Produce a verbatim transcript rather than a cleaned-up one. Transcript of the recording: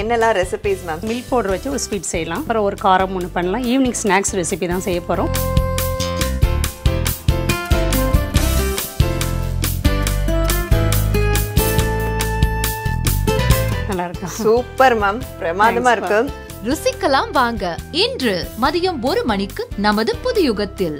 என்னெல்லாம் recipes ma'am? Milk powder வச்சு ஒரு ஸ்வீட் செய்யலாம், அப்புறம் ஒரு காரம் ஒன்று பண்ணலாம். ஈவினிங் ஸ்நாக்ஸ் ரெசிபி தான் செய்ய போகிறோம். நல்லா இருக்கா? சூப்பர் மேம், பிரமாதமா இருக்கு. ருசிக்கலாம் வாங்க இன்று மதியம் ஒரு மணிக்கு நமது புதுயுகத்தில்.